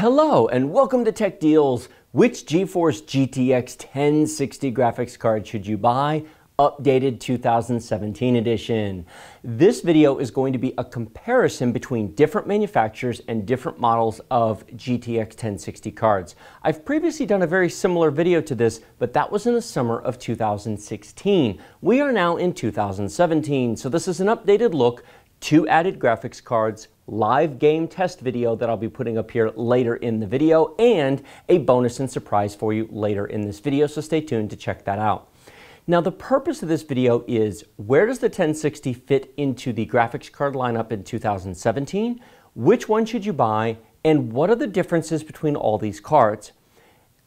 Hello and welcome to Tech Deals. Which GeForce GTX 1060 graphics card should you buy? Updated 2017 edition. This video is going to be a comparison between different manufacturers and different models of GTX 1060 cards. I've previously done a very similar video to this, but that was in the summer of 2016. We are now in 2017, so this is an updated look, two added graphics cards, live game test video that I'll be putting up here later in the video, and a bonus and surprise for you later in this video, so stay tuned to check that out. Now the purpose of this video is, where does the 1060 fit into the graphics card lineup in 2017? Which one should you buy? And what are the differences between all these cards?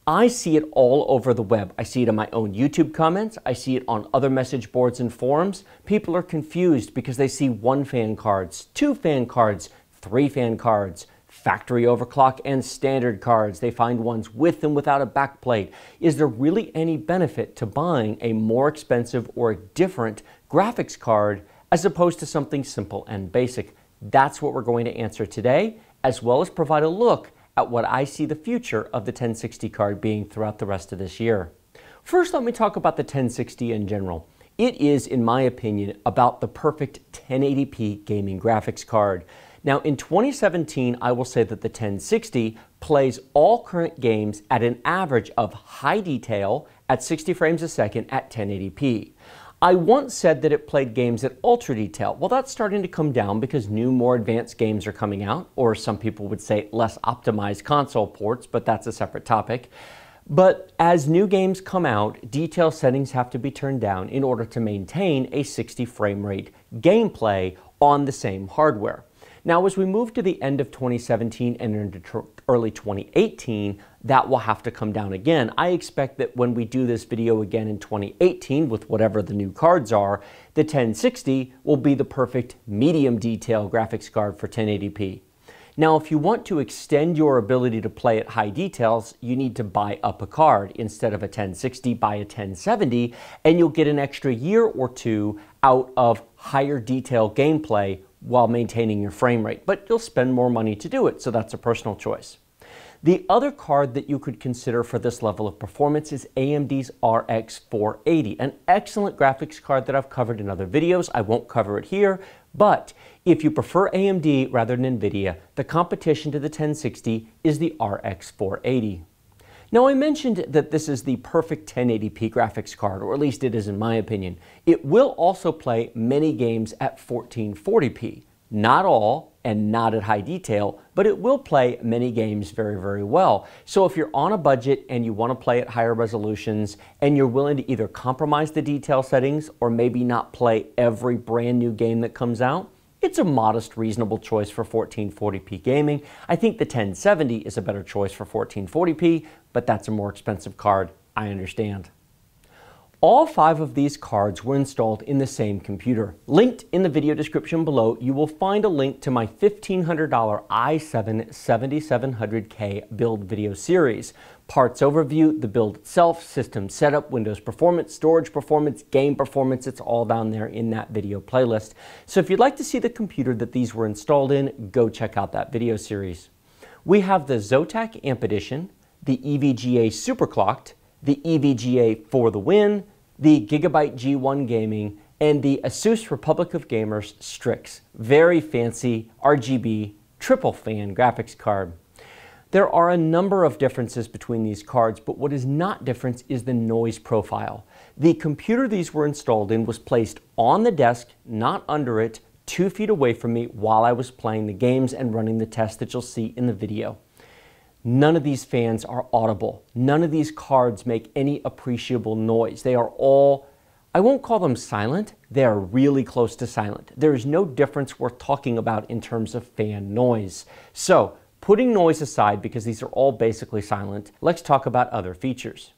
I see it all over the web. I see it in my own YouTube comments. I see it on other message boards and forums. People are confused because they see one fan cards, two fan cards, three fan cards, factory overclock and standard cards. They find ones with and without a backplate. Is there really any benefit to buying a more expensive or different graphics card as opposed to something simple and basic? That's what we're going to answer today, as well as provide a look at what I see the future of the 1060 card being throughout the rest of this year. First, let me talk about the 1060 in general. It is, in my opinion, about the perfect 1080p gaming graphics card. Now, in 2017, I will say that the 1060 plays all current games at an average of high detail at 60 frames a second at 1080p. I once said that it played games at ultra detail. Well, that's starting to come down because new, more advanced games are coming out, or some people would say less optimized console ports, but that's a separate topic. But as new games come out, detail settings have to be turned down in order to maintain a 60 frame rate gameplay on the same hardware. Now, as we move to the end of 2017 and into early 2018, that will have to come down again. I expect that when we do this video again in 2018 with whatever the new cards are, the 1060 will be the perfect medium detail graphics card for 1080p. Now, if you want to extend your ability to play at high details, you need to buy up a card. Instead of a 1060, buy a 1070, and you'll get an extra year or two out of higher detail gameplay while maintaining your frame rate, but you'll spend more money to do it, so that's a personal choice. The other card that you could consider for this level of performance is AMD's RX 480, an excellent graphics card that I've covered in other videos. I won't cover it here, but if you prefer AMD rather than NVIDIA, the competition to the 1060 is the RX 480. Now, I mentioned that this is the perfect 1080p graphics card, or at least it is in my opinion. It will also play many games at 1440p. Not all, and not at high detail, but it will play many games very, very well. So if you're on a budget and you want to play at higher resolutions, and you're willing to either compromise the detail settings or maybe not play every brand new game that comes out, it's a modest, reasonable choice for 1440p gaming. I think the 1070 is a better choice for 1440p, but that's a more expensive card. I understand. All five of these cards were installed in the same computer. Linked in the video description below, you will find a link to my $1,500 i7-7700K build video series. Parts overview, the build itself, system setup, Windows performance, storage performance, game performance, it's all down there in that video playlist. So if you'd like to see the computer that these were installed in, go check out that video series. We have the Zotac Amp Edition, the EVGA Super Clocked, the EVGA For The Win, the Gigabyte G1 Gaming, and the ASUS Republic of Gamers Strix. Very fancy RGB triple fan graphics card. There are a number of differences between these cards, but what is not different is the noise profile. The computer these were installed in was placed on the desk, not under it, 2 feet away from me while I was playing the games and running the test that you'll see in the video. None of these fans are audible. None of these cards make any appreciable noise. They are all, I won't call them silent, they are really close to silent. There is no difference worth talking about in terms of fan noise. So, putting noise aside, because these are all basically silent, let's talk about other features.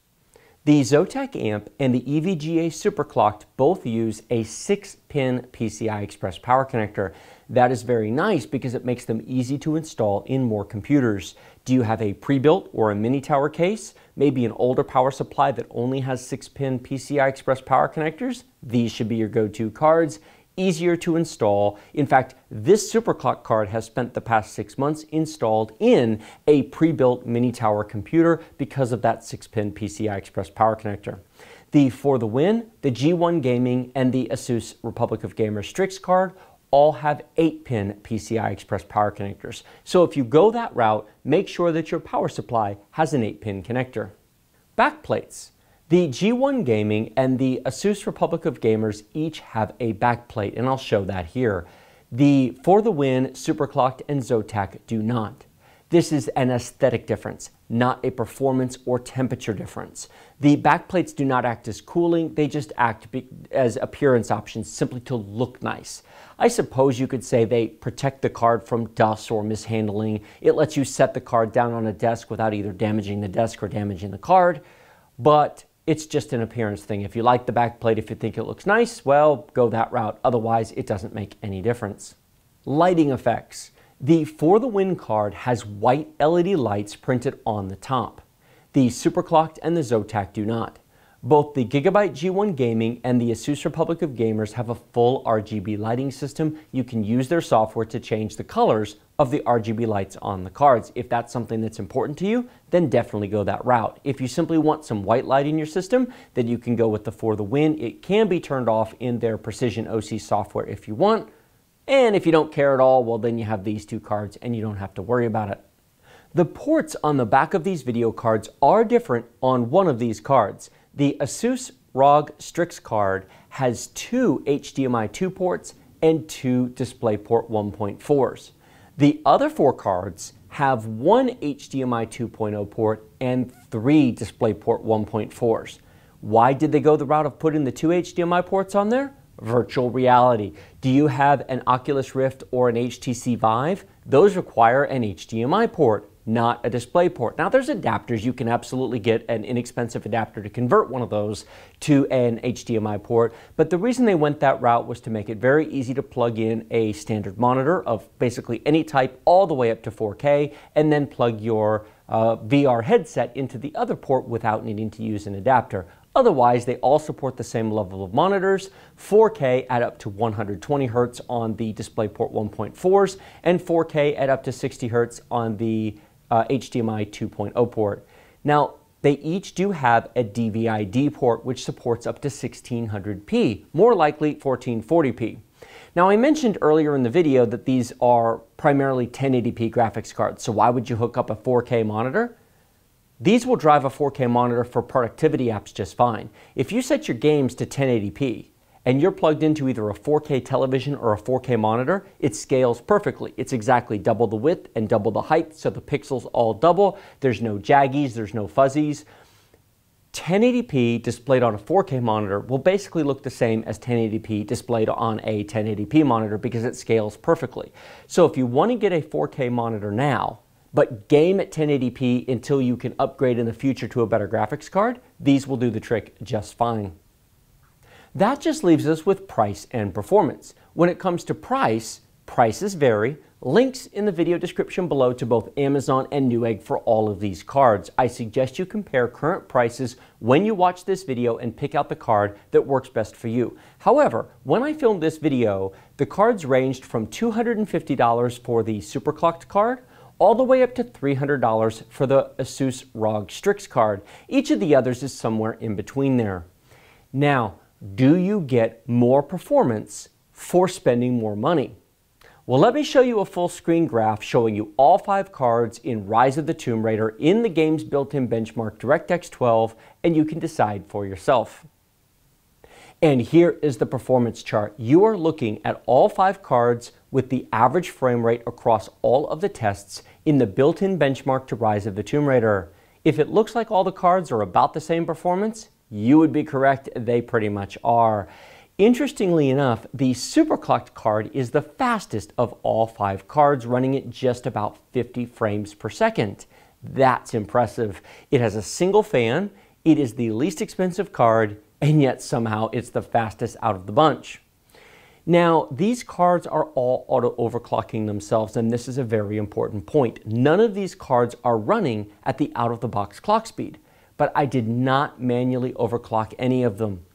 The Zotac Amp and the EVGA Superclocked both use a 6-pin PCI Express power connector. That is very nice because it makes them easy to install in more computers. Do you have a pre-built or a mini tower case? Maybe an older power supply that only has 6-pin PCI Express power connectors? These should be your go-to cards. easier to install. In fact, this SuperClock card has spent the past 6 months installed in a pre-built mini tower computer because of that 6-pin PCI Express power connector. The For The Win, the G1 Gaming, and the ASUS Republic of Gamers Strix card all have 8-pin PCI Express power connectors. So if you go that route, make sure that your power supply has an 8-pin connector. Backplates. The G1 Gaming and the ASUS Republic of Gamers each have a backplate, and I'll show that here. The For The Win, SuperClocked, and Zotac do not. This is an aesthetic difference, not a performance or temperature difference. The backplates do not act as cooling, they just act as appearance options simply to look nice. I suppose you could say they protect the card from dust or mishandling. It lets you set the card down on a desk without either damaging the desk or damaging the card, but it's just an appearance thing. If you like the backplate, if you think it looks nice, well, go that route. Otherwise, it doesn't make any difference. Lighting effects. The For The Win card has white LED lights printed on the top. The SuperClocked and the Zotac do not. Both the Gigabyte G1 Gaming and the ASUS Republic of Gamers have a full RGB lighting system. You can use their software to change the colors of the RGB lights on the cards. If that's something that's important to you, then definitely go that route. If you simply want some white light in your system, then you can go with the For The Win. It can be turned off in their Precision OC software if you want. And if you don't care at all, well, then you have these two cards and you don't have to worry about it. The ports on the back of these video cards are different on one of these cards. The ASUS ROG Strix card has 2 HDMI 2 ports and 2 DisplayPort 1.4s. The other 4 cards have 1 HDMI 2.0 port and 3 DisplayPort 1.4s. Why did they go the route of putting the 2 HDMI ports on there? Virtual reality. Do you have an Oculus Rift or an HTC Vive? Those require an HDMI port, not a display port. Now there's adapters. You can absolutely get an inexpensive adapter to convert one of those to an HDMI port, but the reason they went that route was to make it very easy to plug in a standard monitor of basically any type all the way up to 4K and then plug your VR headset into the other port without needing to use an adapter. Otherwise, they all support the same level of monitors, 4K at up to 120 Hz on the DisplayPort 1.4s and 4K at up to 60 Hz on the HDMI 2.0 port. Now, they each do have a DVI-D port, which supports up to 1600p, more likely 1440p. Now, I mentioned earlier in the video that these are primarily 1080p graphics cards, so why would you hook up a 4K monitor? These will drive a 4K monitor for productivity apps just fine. If you set your games to 1080p, and you're plugged into either a 4K television or a 4K monitor, it scales perfectly. It's exactly double the width and double the height, so the pixels all double. There's no jaggies, there's no fuzzies. 1080p displayed on a 4K monitor will basically look the same as 1080p displayed on a 1080p monitor because it scales perfectly. So if you want to get a 4K monitor now, but game at 1080p until you can upgrade in the future to a better graphics card, these will do the trick just fine. That just leaves us with price and performance. When it comes to price, prices vary. Links in the video description below to both Amazon and Newegg for all of these cards. I suggest you compare current prices when you watch this video and pick out the card that works best for you. However, when I filmed this video, the cards ranged from $250 for the SuperClocked card all the way up to $300 for the ASUS ROG Strix card. Each of the others is somewhere in between there. Now, do you get more performance for spending more money? Well, let me show you a full screen graph showing you all 5 cards in Rise of the Tomb Raider in the game's built-in benchmark DirectX 12, and you can decide for yourself. And here is the performance chart. You are looking at all 5 cards with the average frame rate across all of the tests in the built-in benchmark to Rise of the Tomb Raider. If it looks like all the cards are about the same performance, you would be correct, they pretty much are. Interestingly enough, the SuperClocked card is the fastest of all 5 cards, running at just about 50 frames per second. That's impressive. It has a single fan, it is the least expensive card, and yet somehow it's the fastest out of the bunch. Now, these cards are all auto-overclocking themselves, and this is a very important point. None of these cards are running at the out-of-the-box clock speed, but I did not manually overclock any of them.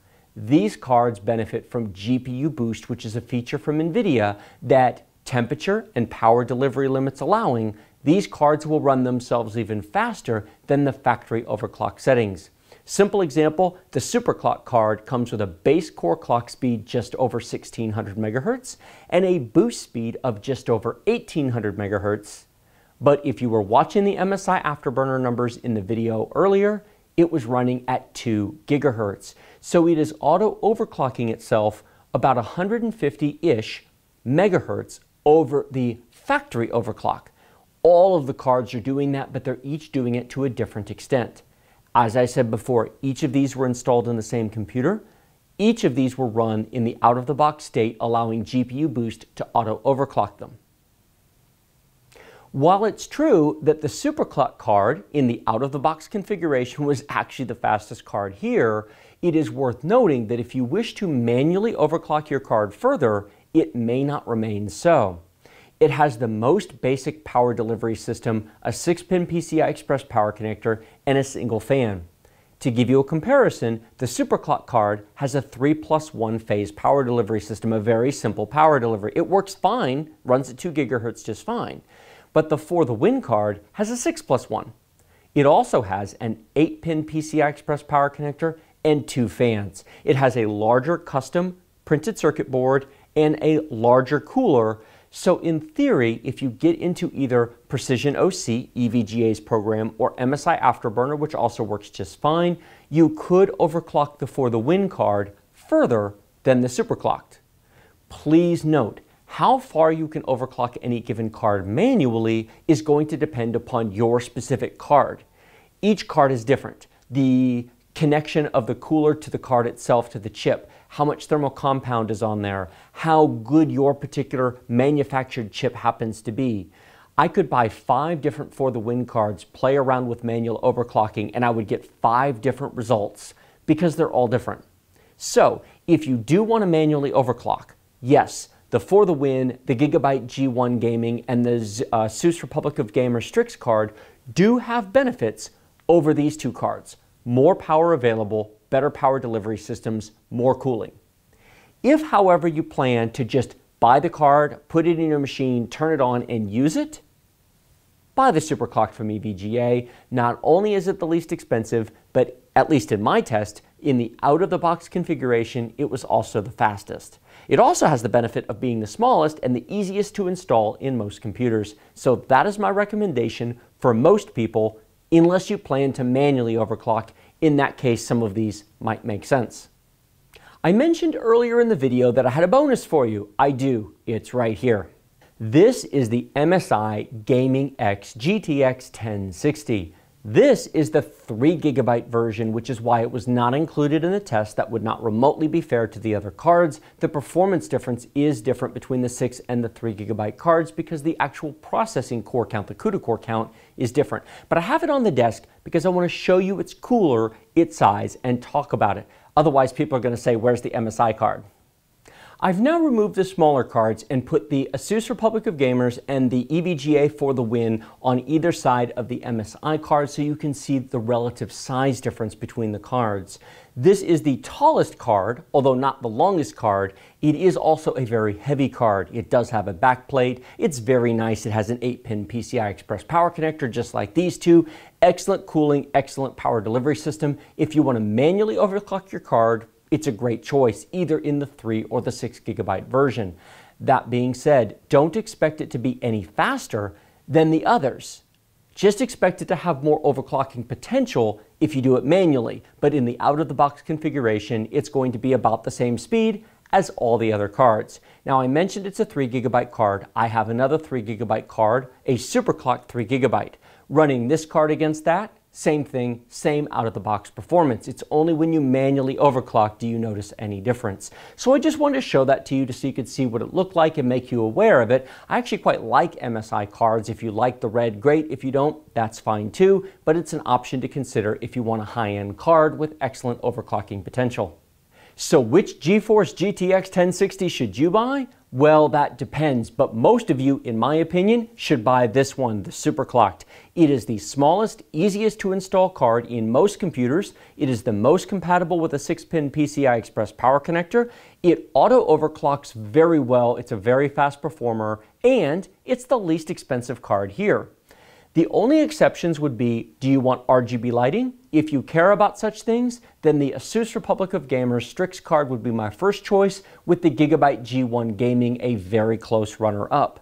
These cards benefit from GPU Boost, which is a feature from NVIDIA that, temperature and power delivery limits allowing, these cards will run themselves even faster than the factory overclock settings. Simple example, the Superclock card comes with a base core clock speed just over 1600 MHz and a boost speed of just over 1800 MHz. But if you were watching the MSI Afterburner numbers in the video earlier, it was running at 2 GHz. So it is auto overclocking itself about 150-ish MHz over the factory overclock. All of the cards are doing that, but they're each doing it to a different extent. As I said before, each of these were installed in the same computer. Each of these were run in the out-of-the-box state, allowing GPU Boost to auto-overclock them. While it's true that the Superclock card in the out-of-the-box configuration was actually the fastest card here, it is worth noting that if you wish to manually overclock your card further, it may not remain so. It has the most basic power delivery system, a 6-pin PCI Express power connector, and a single fan. To give you a comparison, the Superclock card has a 3+1 phase power delivery system, a very simple power delivery. It works fine, runs at 2 GHz just fine. But the For The Win card has a 6+1. It also has an 8-pin PCI Express power connector and 2 fans. It has a larger custom printed circuit board and a larger cooler. So in theory, if you get into either Precision OC, EVGA's program, or MSI Afterburner, which also works just fine, you could overclock the For The Win card further than the Superclocked. Please note, how far you can overclock any given card manually is going to depend upon your specific card. Each card is different. The connection of the cooler to the card itself to the chip, how much thermal compound is on there, how good your particular manufactured chip happens to be. I could buy 5 different For The Win cards, play around with manual overclocking, and I would get 5 different results because they're all different. So if you do want to manually overclock, yes, the For The Win, the Gigabyte G1 Gaming, and the ASUS Republic of Gamers Strix card do have benefits over these 2 cards. More power available, better power delivery systems, more cooling. If, however, you plan to just buy the card, put it in your machine, turn it on, and use it, buy the Superclock from EVGA. Not only is it the least expensive, but at least in my test, in the out-of-the-box configuration, it was also the fastest. It also has the benefit of being the smallest and the easiest to install in most computers. So that is my recommendation for most people, unless you plan to manually overclock. In that case, some of these might make sense. I mentioned earlier in the video that I had a bonus for you. I do. It's right here. This is the MSI Gaming X GTX 1060. This is the 3 GB version, which is why it was not included in the test. That would not remotely be fair to the other cards. The performance difference is different between the 6 and the 3 GB cards because the actual processing core count, the CUDA core count, is different. But I have it on the desk because I want to show you its cooler, its size, and talk about it. Otherwise, people are going to say, where's the MSI card? I've now removed the smaller cards and put the ASUS Republic of Gamers and the EVGA For The Win on either side of the MSI card so you can see the relative size difference between the cards. This is the tallest card, although not the longest card. It is also a very heavy card. It does have a backplate. It's very nice. It has an 8-pin PCI Express power connector just like these 2. Excellent cooling, excellent power delivery system. If you want to manually overclock your card, it's a great choice, either in the 3 or the 6 GB version. That being said, don't expect it to be any faster than the others. Just expect it to have more overclocking potential if you do it manually, but in the out-of-the-box configuration, it's going to be about the same speed as all the other cards. Now, I mentioned it's a 3 GB card. I have another 3 GB card, a Superclock 3 GB. Running this card against that, same thing, same out-of-the-box performance. It's only when you manually overclock do you notice any difference. So I just wanted to show that to you so you could see what it looked like and make you aware of it. I actually quite like MSI cards. If you like the red, great. If you don't, that's fine too. But it's an option to consider if you want a high-end card with excellent overclocking potential. So which GeForce GTX 1060 should you buy? Well, that depends, but most of you, in my opinion, should buy this one, the Super Clocked. It is the smallest, easiest to install card in most computers. It is the most compatible with a 6-pin PCI Express power connector. It auto-overclocks very well, it's a very fast performer, and it's the least expensive card here. The only exceptions would be, do you want RGB lighting? If you care about such things, then the ASUS Republic of Gamers Strix card would be my first choice, with the Gigabyte G1 Gaming a very close runner-up.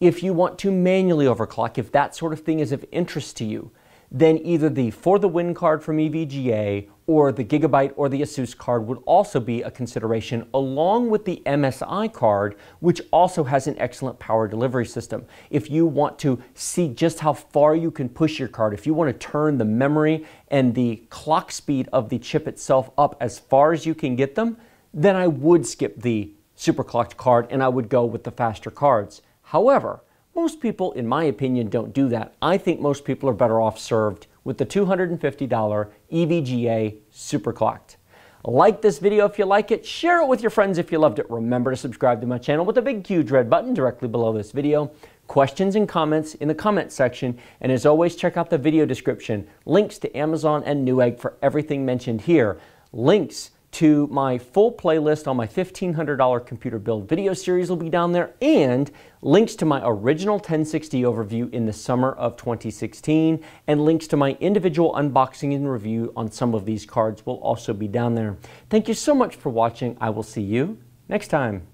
If you want to manually overclock, if that sort of thing is of interest to you, then either the For The Win card from EVGA or the Gigabyte or the ASUS card would also be a consideration, along with the MSI card, which also has an excellent power delivery system. If you want to see just how far you can push your card, if you want to turn the memory and the clock speed of the chip itself up as far as you can get them, then I would skip the Super Clocked card and I would go with the faster cards. However, most people, in my opinion, don't do that. I think most people are better off served with the $250 EVGA Super Clocked. Like this video if you like it, share it with your friends if you loved it. Remember to subscribe to my channel with a big huge red button directly below this video. Questions and comments in the comments section, and as always, check out the video description. Links to Amazon and Newegg for everything mentioned here. Links to my full playlist on my $1,500 computer build video series will be down there, and links to my original 1060 overview in the summer of 2016, and links to my individual unboxing and review on some of these cards will also be down there. Thank you so much for watching. I will see you next time.